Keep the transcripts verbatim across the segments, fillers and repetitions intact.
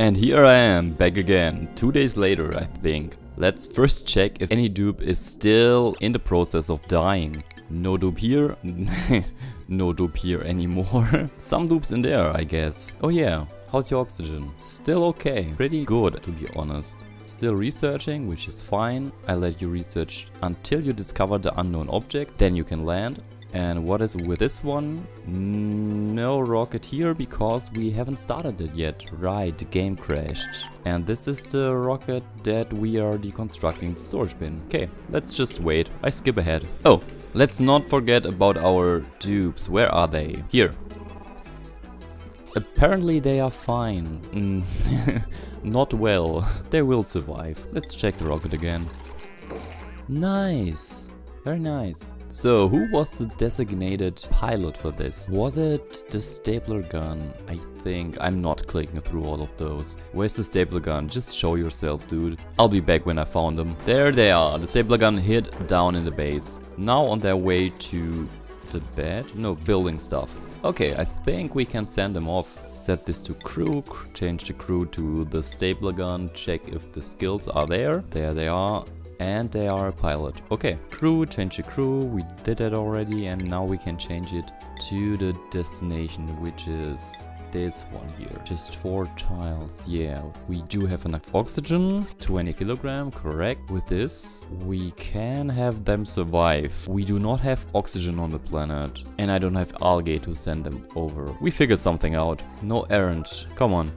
And here I am, back again, two days later I think. Let's first check if any dupe is still in the process of dying. No dupe here, no dupe here anymore. Some dupes in there, I guess. Oh yeah, how's your oxygen? Still okay, pretty good to be honest. Still researching, which is fine. I let you research until you discover the unknown object, then you can land. And what is with this one? No rocket here because we haven't started it yet. Right, the game crashed. And this is the rocket that we are deconstructing the storage bin. Okay, let's just wait. I skip ahead. Oh, let's not forget about our dupes. Where are they? Here. Apparently they are fine. Mm. Not well. They will survive. Let's check the rocket again. Nice. Very nice. So, who was the designated pilot for this? Was it the stapler gun? I think I'm not clicking through all of those. Where's the stapler gun? Just show yourself, dude. I'll be back when I found them. There they are. The stapler gun hid down in the base. Now on their way to the bed? No, building stuff. Okay, I think we can send them off. Set this to crew, change the crew to the stapler gun, check if the skills are there. There they are. And they are a pilot. Okay, crew, change the crew, we did that already, and now we can change it to the destination, which is this one here. Just four tiles, yeah. We do have enough oxygen, twenty kilogram, correct. With this, we can have them survive. We do not have oxygen on the planet, and I don't have algae to send them over. We figured something out. No errand, come on.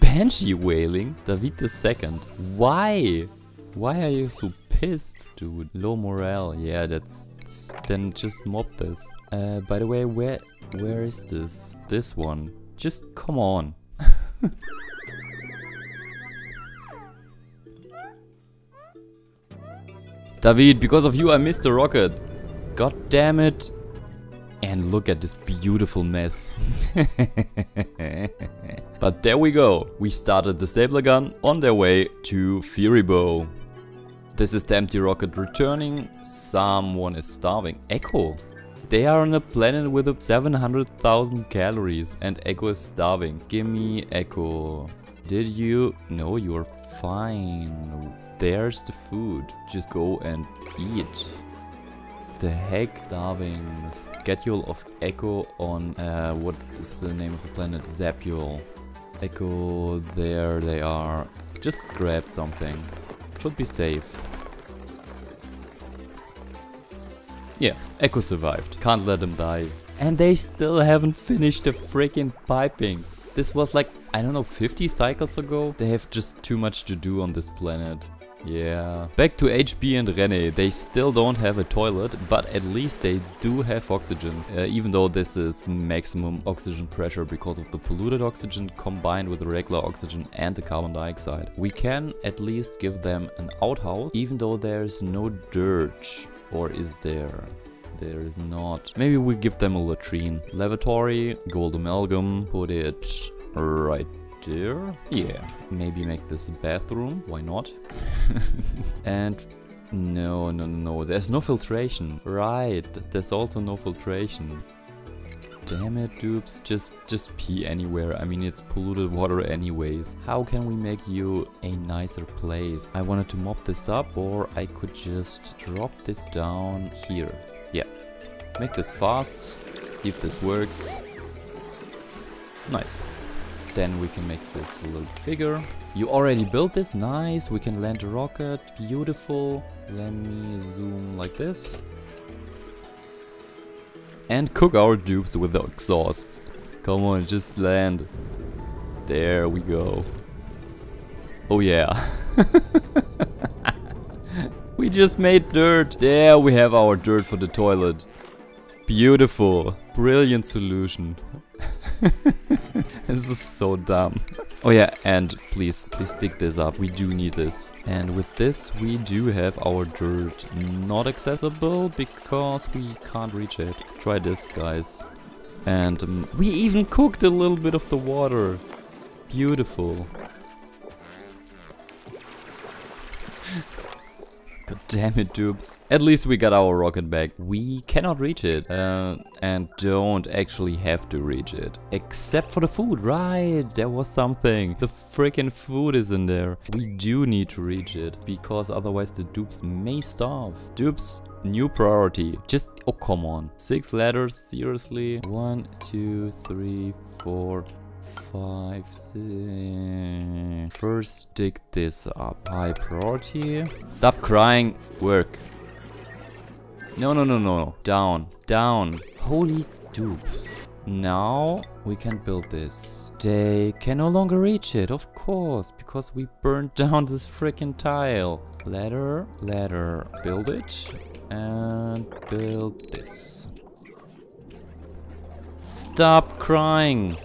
Banshee whaling? David the second. Why? Why are you so pissed, dude? Low morale. Yeah, that's, that's then just mob this. Uh, by the way, where where is this? This one. Just come on. David, because of you, I missed the rocket. God damn it. And look at this beautiful mess. But there we go. We started the stapler gun on their way to Furibow. This is the empty rocket returning. Someone is starving. Echo. They are on a planet with seven hundred thousand calories and Echo is starving. Gimme Echo. Did you? No, you're fine. There's the food. Just go and eat. The heck, starving. The schedule of Echo on uh, what is the name of the planet? Zapuel. Echo, there they are. Just grab something. Should be safe. Yeah, Echo survived. Can't let them die. And they still haven't finished the freaking piping. This was like, I don't know, fifty cycles ago? They have just too much to do on this planet. Yeah. Back to H B and René. They still don't have a toilet, but at least they do have oxygen. Uh, even though this is maximum oxygen pressure because of the polluted oxygen combined with the regular oxygen and the carbon dioxide. We can at least give them an outhouse, even though there's no dirt. Or is there? There is not. Maybe we give them a latrine. Lavatory, gold amalgam, put it right there. Yeah, maybe make this a bathroom, why not? And no, no, no, there's no filtration. Right, there's also no filtration. Damn it, dupes, just, just pee anywhere. I mean, it's polluted water anyways. How can we make you a nicer place? I wanted to mop this up, or I could just drop this down here. Yeah, make this fast, see if this works. Nice. Then we can make this a little bigger. You already built this, nice. We can land a rocket, beautiful. Let me zoom like this. And cook our dupes with the exhausts. Come on, just land. There we go. Oh yeah. We just made dirt. There we have our dirt for the toilet. Beautiful, brilliant solution. This is so dumb. Oh yeah, and please, please dig this up. We do need this. And with this, we do have our dirt not accessible because we can't reach it. Try this, guys. And um, we even cooked a little bit of the water. Beautiful. God damn it, dupes. At least we got our rocket back. We cannot reach it. Uh, and don't actually have to reach it. Except for the food, right? There was something. The freaking food is in there. We do need to reach it. Because otherwise the dupes may starve. Dupes, new priority. Just, oh come on. Six letters, seriously. One, two, three, four... Five, six. First, stick this up. High priority. Stop crying. Work. No, no, no, no. Down. Down. Holy dupes. Now we can build this. They can no longer reach it, of course, because we burned down this freaking tile. Ladder, ladder. Build it. And build this. Stop crying.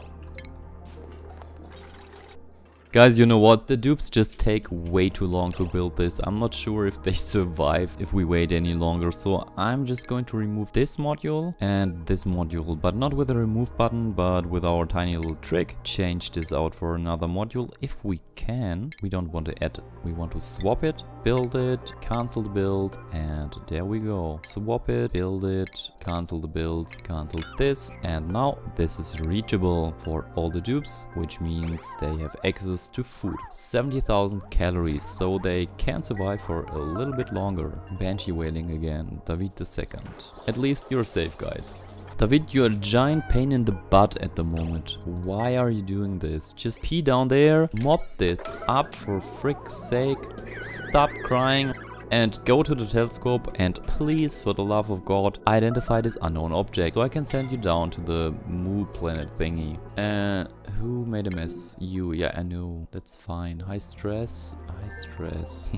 Guys, you know what? The dupes just take way too long to build this. I'm not sure if they survive if we wait any longer. So I'm just going to remove this module and this module. But not with the remove button, but with our tiny little trick. Change this out for another module if we can. We don't want to add it. We want to swap it, build it, cancel the build. And there we go. Swap it, build it, cancel the build, cancel this. And now this is reachable for all the dupes, which means they have access to food. seventy thousand calories, so they can survive for a little bit longer. Banshee wailing again, David the second. At least you're safe, guys. David, you're a giant pain in the butt at the moment. Why are you doing this? Just pee down there, mop this up for frick's sake, stop crying, and go to the telescope and please, for the love of God, identify this unknown object so I can send you down to the moo planet thingy. Uh, who made a mess? You, yeah, I know. That's fine. High stress, high stress.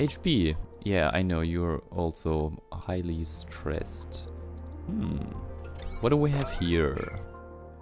H P, yeah, I know you're also highly stressed. Hmm, what do we have here?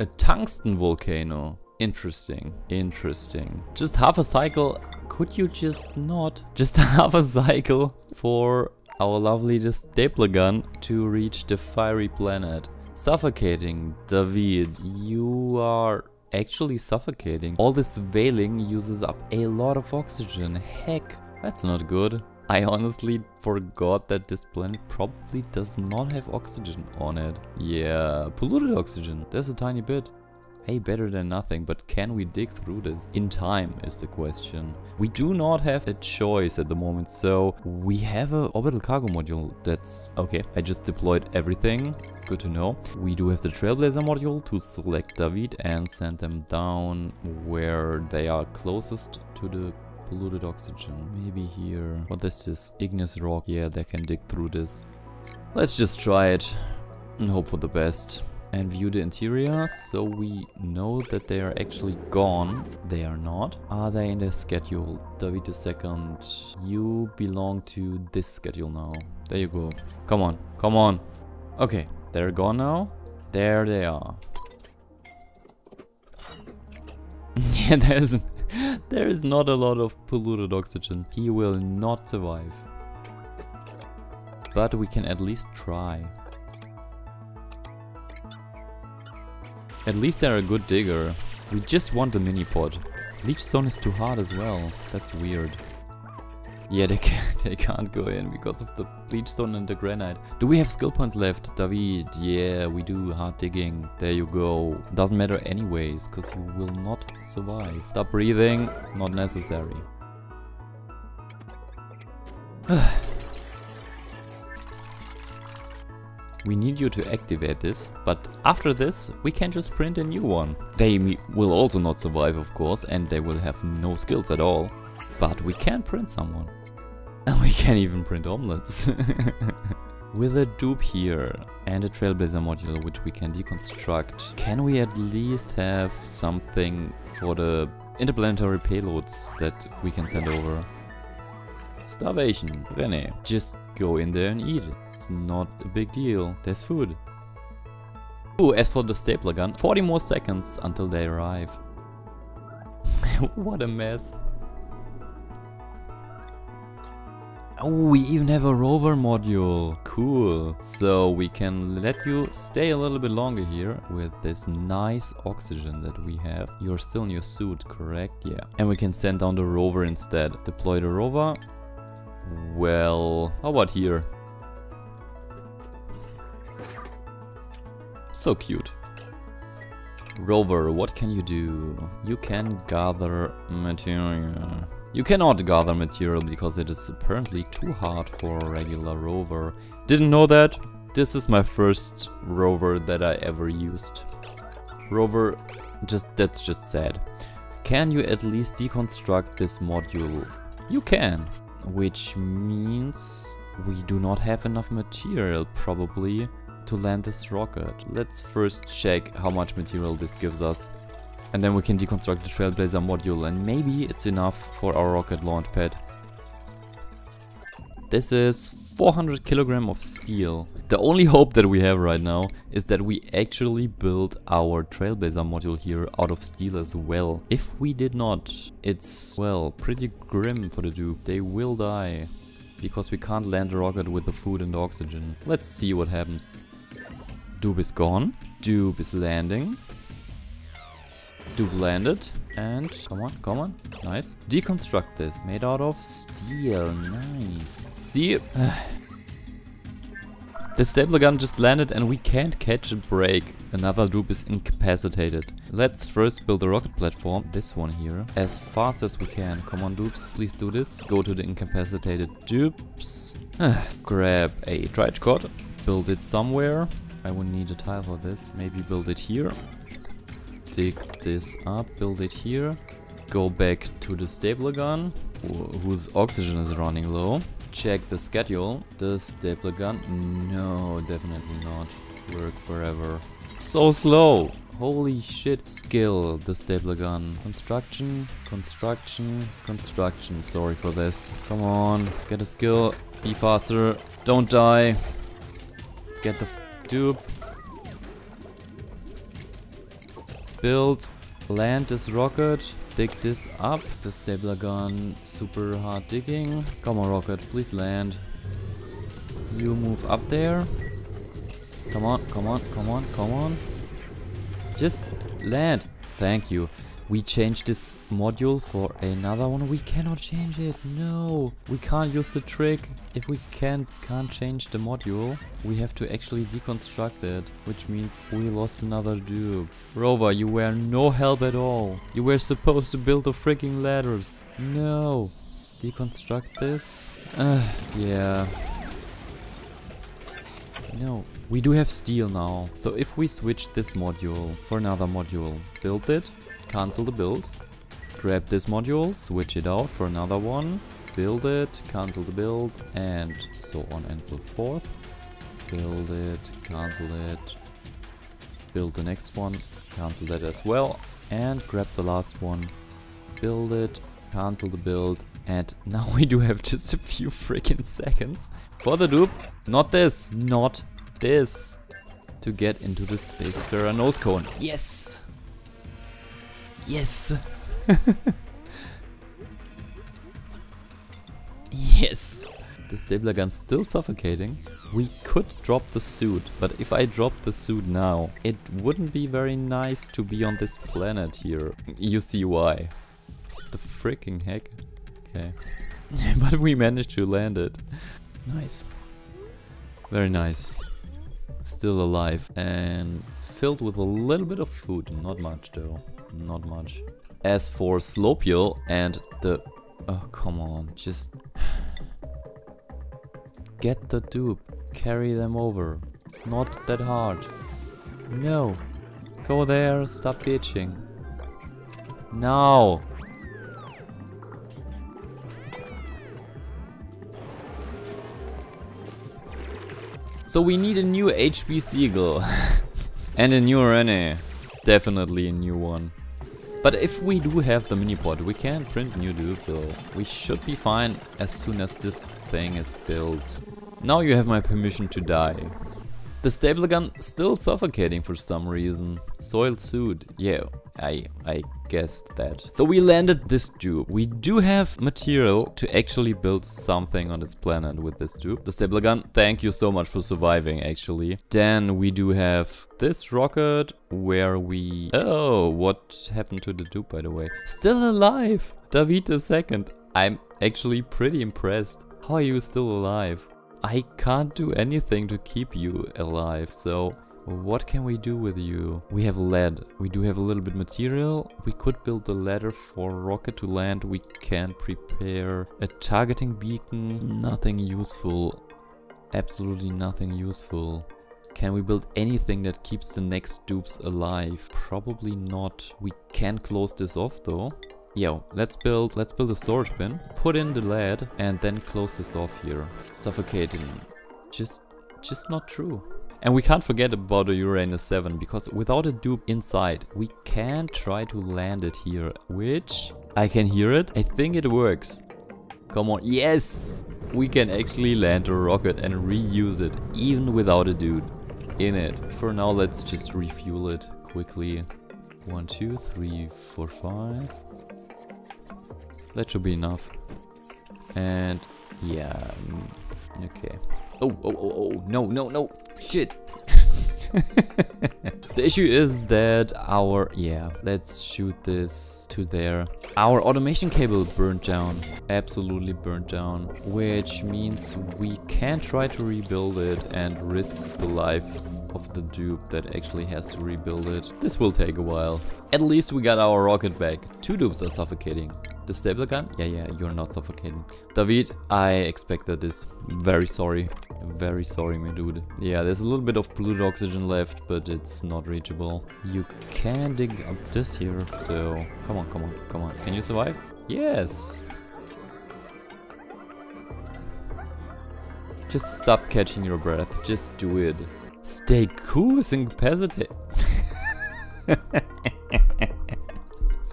A tungsten volcano. Interesting, interesting. Just half a cycle. Could you just not? Just half a cycle for our lovely stapler gun to reach the fiery planet. Suffocating, David. You are actually suffocating. All this wailing uses up a lot of oxygen. Heck, that's not good. I honestly forgot that this planet probably does not have oxygen on it. Yeah, polluted oxygen. There's a tiny bit. Hey, better than nothing, but can we dig through this in time is the question. We do not have a choice at the moment, so we have a orbital cargo module. That's okay. I just deployed everything. Good to know. We do have the Trailblazer module to select David and send them down where they are closest to the polluted oxygen. Maybe here. What is this? Igneous rock. Yeah, they can dig through this. Let's just try it and hope for the best. And view the interior, so we know that they are actually gone. They are not. Are they in the schedule? David the second, you belong to this schedule now. There you go. Come on, come on. Okay, they're gone now. There they are. Yeah, there's, there is not a lot of polluted oxygen. He will not survive. But we can at least try. At least they're a good digger. We just want the mini pod. Leech zone is too hard as well. That's weird. Yeah, they can't, they can't go in because of the bleach stone and the granite. Do we have skill points left, David? Yeah, we do. Hard digging. There you go. Doesn't matter anyways, because you will not survive. Stop breathing. Not necessary. We need you to activate this, but after this we can just print a new one. They will also not survive, of course, and they will have no skills at all. But we can print someone. And we can even print omelets. With a dupe here and a Trailblazer module which we can deconstruct, can we at least have something for the interplanetary payloads that we can send over? Starvation, René. Just go in there and eat it. It's not a big deal. There's food. Ooh, as for the stapler gun, forty more seconds until they arrive. What a mess. Oh, we even have a rover module. Cool. So we can let you stay a little bit longer here with this nice oxygen that we have. You're still in your suit, correct? Yeah. And we can send down the rover instead. Deploy the rover. Well, how about here? So cute. Rover, what can you do? You can gather material. You cannot gather material because it is apparently too hard for a regular rover. Didn't know that. This is my first rover that I ever used. Rover, just that's just sad. Can you at least deconstruct this module? You can. Which means we do not have enough material probably to land this rocket. Let's first check how much material this gives us. And then we can deconstruct the Trailblazer module, and maybe it's enough for our rocket launch pad. This is four hundred kilograms of steel. The only hope that we have right now is that we actually build our Trailblazer module here out of steel as well. If we did not, it's, well, pretty grim for the dupe. They will die, because we can't land a rocket with the food and the oxygen. Let's see what happens. Dupe is gone. Dupe is landing. Dupe landed, and come on, come on, nice. Deconstruct this, made out of steel, nice. See, the stapler gun just landed and we can't catch a break. Another dupe is incapacitated. Let's first build a rocket platform, this one here, as fast as we can. Come on, dupes, please do this. Go to the incapacitated dupes. Grab a trichcod, build it somewhere. I will need a tile for this, maybe build it here. Dig this up, build it here, go back to the stapler gun, wh whose oxygen is running low, check the schedule, the stapler gun, no, definitely not, work forever, so slow, holy shit, skill, the stapler gun, construction, construction, construction, sorry for this, come on, get a skill, be faster, don't die, get the f dupe. Build, land this rocket, dig this up, the stapler gun, super hard digging. Come on, rocket, please land. You move up there. Come on, come on, come on, come on. Just land. Thank you. We changed this module for another one. We cannot change it. No, we can't use the trick. If we can't can't change the module, we have to actually deconstruct it, which means we lost another dupe. Rover, you were no help at all. You were supposed to build the freaking ladders. No. Deconstruct this. Uh, yeah. No. We do have steel now. So if we switch this module for another module, build it. Cancel the build, grab this module, switch it out for another one, build it, cancel the build, and so on and so forth. Build it, cancel it, build the next one, cancel that as well, and grab the last one, build it, cancel the build, and now we do have just a few freaking seconds for the dupe, not this, not this, to get into the Spacefarer nose cone. Yes! Yes! Yes! The stapler gun's still suffocating. We could drop the suit, but if I drop the suit now, it wouldn't be very nice to be on this planet here. You see why. The freaking heck. Okay. But we managed to land it. Nice. Very nice. Still alive and filled with a little bit of food. Not much though. Not much. As for Slopiel and the... Oh, come on. Just... Get the dupe. Carry them over. Not that hard. No. Go there. Stop bitching. Now. So we need a new H P Seagull. And a new Rene. Definitely a new one. But if we do have the mini-pod, we can print new dupe, so we should be fine as soon as this thing is built. Now you have my permission to die. The Stablegun still suffocating for some reason. Soiled suit. Yeah, I I guessed that. So we landed this dupe. We do have material to actually build something on this planet with this dupe. The Stablegun, thank you so much for surviving, actually. Then we do have this rocket where we... Oh, what happened to the dupe, by the way? Still alive! David the Second. I'm actually pretty impressed. How are you still alive? I can't do anything to keep you alive, so what can we do with you? We have lead. We do have a little bit of material. We could build a ladder for rocket to land. We can prepare a targeting beacon. Nothing useful. Absolutely nothing useful. Can we build anything that keeps the next dupes alive? Probably not. We can close this off though. Yo, let's build let's build a storage bin, put in the lead, and then close this off here. Suffocating. Just just not true. And we can't forget about the Uranus seven, because without a dupe inside, we can try to land it here, which I can hear it. I think it works. Come on. Yes! We can actually land a rocket and reuse it, even without a dude in it. For now, let's just refuel it quickly. One, two, three, four, five. That should be enough. And yeah, okay. Oh, oh, oh, oh, no, no, no, shit. The issue is that our, yeah, let's shoot this to there. Our automation cable burned down, absolutely burned down, which means we can try to rebuild it and risk the life of the dupe that actually has to rebuild it. This will take a while. At least we got our rocket back. Two dupes are suffocating. The Stablegun? Yeah, yeah, you're not suffocating. David, I expected this. Very sorry. Very sorry, my dude. Yeah, there's a little bit of polluted oxygen left, but it's not reachable. You can dig up this here, though. Come on, come on, come on. Can you survive? Yes! Just stop catching your breath. Just do it. Stay cool is incapacitated.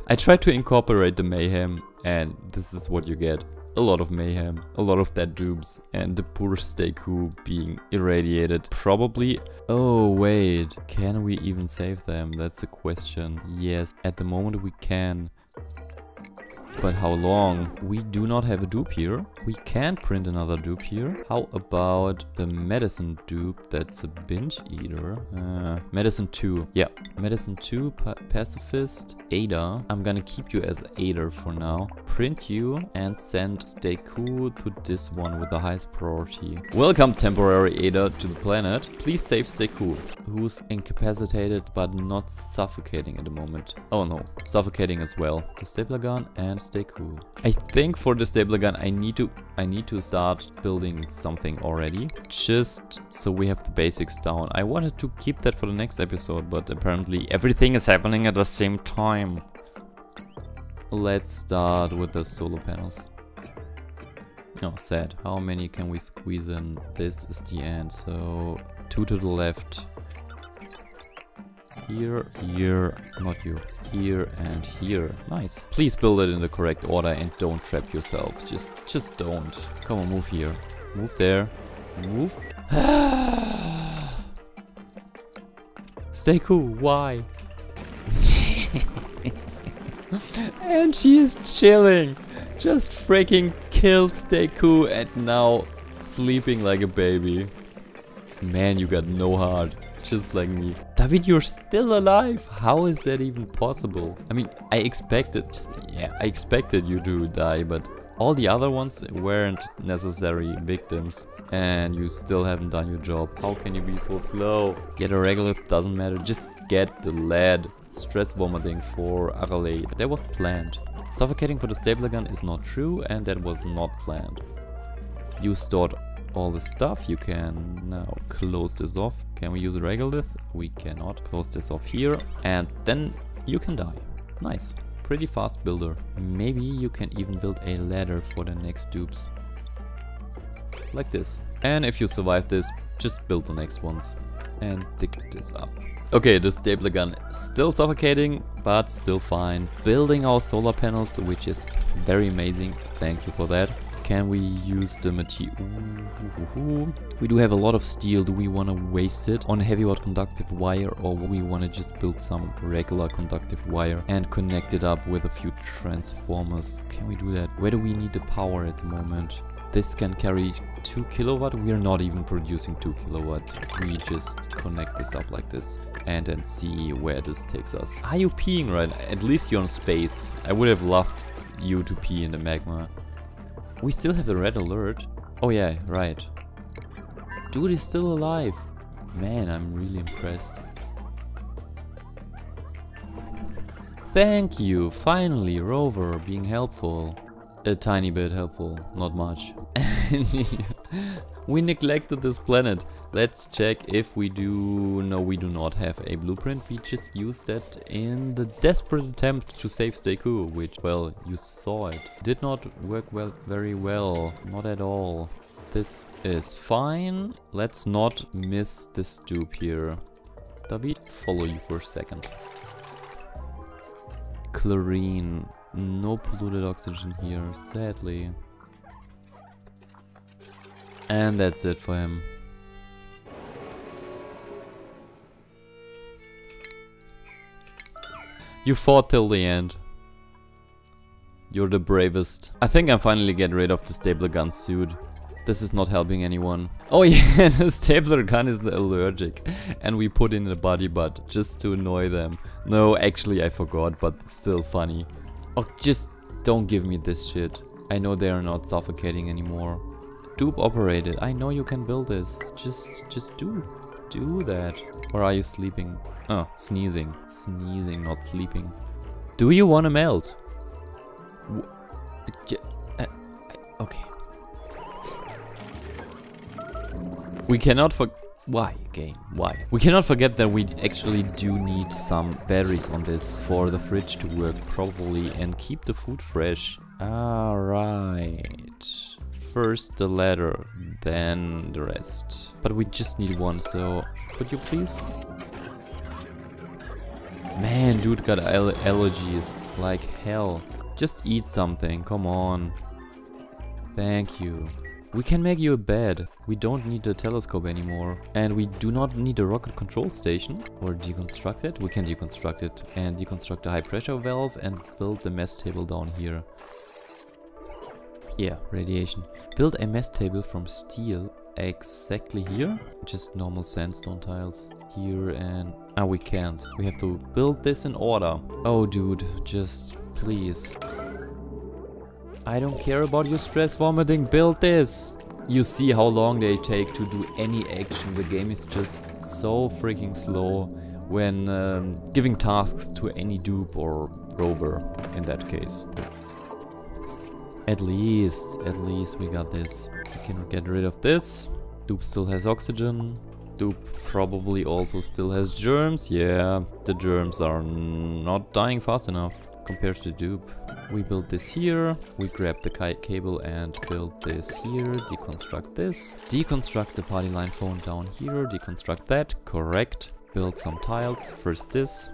I tried to incorporate the mayhem, and this is what you get. A lot of mayhem, a lot of dead dupes, and the poor Steku being irradiated. Probably... Oh, wait. Can we even save them? That's the question. Yes, at the moment we can. But how long? We do not have a dupe here. We can print another dupe here. How about the medicine dupe that's a binge eater? Uh, medicine two. Yeah. Medicine two, pa pacifist, Ada. I'm gonna keep you as Ada for now. Print you and send Steku to this one with the highest priority. Welcome, temporary Ada, to the planet. Please save Steku, who's incapacitated but not suffocating at the moment. Oh no, suffocating as well. The Stablegun and Steku. Cool. I think for the Stablegun I need to I need to start building something already, just so we have the basics down. I wanted to keep that for the next episode, but apparently everything is happening at the same time. Let's start with the solar panels. Oh, sad. How many can we squeeze in? This is the end, so two to the left. Here, here, not you, here and here. Nice. Please build it in the correct order and don't trap yourself. Just, just don't. Come on, move here. Move there. Move. Stay cool. Why? And she is chilling. Just freaking killed Stay cool and now sleeping like a baby. Man, you got no heart. Just like me. David, you're still alive. How is that even possible? I mean, I expected, yeah, I expected you to die, but all the other ones weren't necessary victims, and you still haven't done your job. How can you be so slow? Get a regular, doesn't matter. Just get the lead. Stress vomiting for Arale. That was planned. Suffocating for the Stablegun is not true, and that was not planned. You stored all the stuff. You can now close this off. Can we use a regolith? We cannot. Close this off here, and then you can die. Nice. Pretty fast builder. Maybe you can even build a ladder for the next dupes. Like this. And if you survive this, just build the next ones. And dig this up. Okay, the Stablegun still suffocating, but still fine. Building our solar panels, which is very amazing. Thank you for that. Can we use the material? We do have a lot of steel. Do we want to waste it on heavyweight conductive wire, or we want to just build some regular conductive wire and connect it up with a few transformers? Can we do that? Where do we need the power at the moment? This can carry two kilowatt. We are not even producing two kilowatt. We just connect this up like this and then see where this takes us. Are you peeing right now? At least you're on space. I would have loved you to pee in the magma. We still have the red alert. Oh yeah, right. Dude is still alive. Man, I'm really impressed. Thank you, finally, rover, being helpful. A tiny bit helpful, not much. We neglected this planet. Let's check if we do. No, we do not have a blueprint. We just used that in the desperate attempt to save Steku, which, well, you saw it. Did not work well, very well. Not at all. This is fine. Let's not miss this dupe here. David, follow you for a second. Chlorine. No polluted oxygen here, sadly. And that's it for him. You fought till the end. You're the bravest. I think I'm finally getting rid of the stapler gun suit. This is not helping anyone. Oh yeah, the stapler gun is allergic. And we put in a body butt just to annoy them. No, actually I forgot, but still funny. Oh, just don't give me this shit. I know they are not suffocating anymore. Dupe operated. I know you can build this. Just, just do, do that. Or are you sleeping? Oh, sneezing. Sneezing, not sleeping. Do you want to melt? W uh, okay. We cannot for- Why, game? Why? We cannot forget that we actually do need some berries on this for the fridge to work properly and keep the food fresh. Alright. First the ladder, then the rest. But we just need one, so could you please? Man, dude got al allergies like hell. Just eat something, come on. Thank you. We can make you a bed. We don't need a telescope anymore. And we do not need a rocket control station. Or deconstruct it. We can deconstruct it. And deconstruct the high pressure valve and build the mess table down here. Yeah, radiation. Build a mess table from steel exactly here. Just normal sandstone tiles. Here and... Ah, we can't. We have to build this in order. Oh, dude. Just please. I don't care about your stress vomiting, build this! You see how long they take to do any action. The game is just so freaking slow when um, giving tasks to any dupe or rover in that case. At least, at least we got this. We can get rid of this. Dupe still has oxygen. Dupe probably also still has germs. Yeah, the germs are not dying fast enough compared to dupe. We build this here, we grab the kite cable and build this here, deconstruct this, deconstruct the party line phone down here, deconstruct that, correct, build some tiles, first this,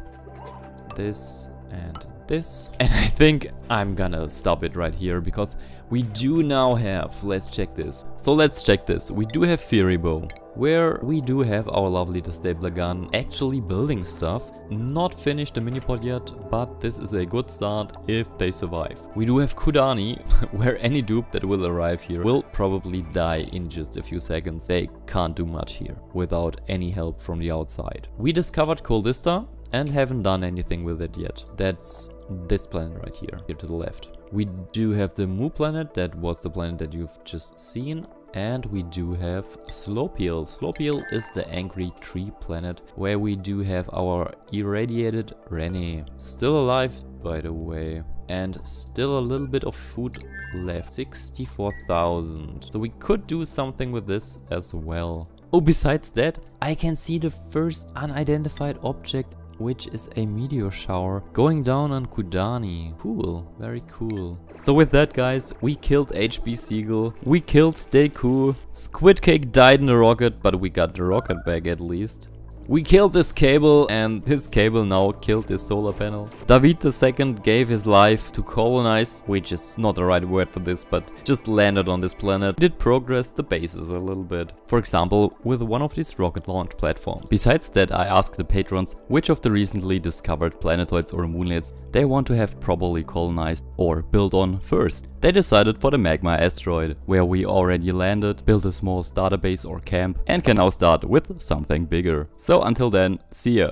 this and this. And I think I'm gonna stop it right here because we do now have, let's check this. So let's check this, we do have Furibow, where we do have our lovely destapler gun actually building stuff. Not finished the minipod yet, but this is a good start if they survive. We do have Kudani, where any dupe that will arrive here will probably die in just a few seconds. They can't do much here without any help from the outside. We discovered Coldista and haven't done anything with it yet. That's this planet right here, here to the left. We do have the Mu planet, that was the planet that you've just seen. And we do have Slopiel. Slopiel is the angry tree planet where we do have our irradiated Rene. Still alive, by the way. And still a little bit of food left. sixty-four thousand. So we could do something with this as well. Oh, besides that, I can see the first unidentified object, which is a meteor shower going down on Kudani. Cool, very cool. So with that, guys, we killed H B Seagull, we killed Steku, Squid Cake died in a rocket, but we got the rocket back at least. We killed this cable, and this cable now killed this solar panel. David the second gave his life to colonize, which is not the right word for this, but just landed on this planet. Did progress the bases a little bit. For example, with one of these rocket launch platforms. Besides that, I asked the patrons which of the recently discovered planetoids or moonlets they want to have properly colonized or built on first. They decided for the magma asteroid, where we already landed, built a small starter base or camp, and can now start with something bigger. So until then, see ya!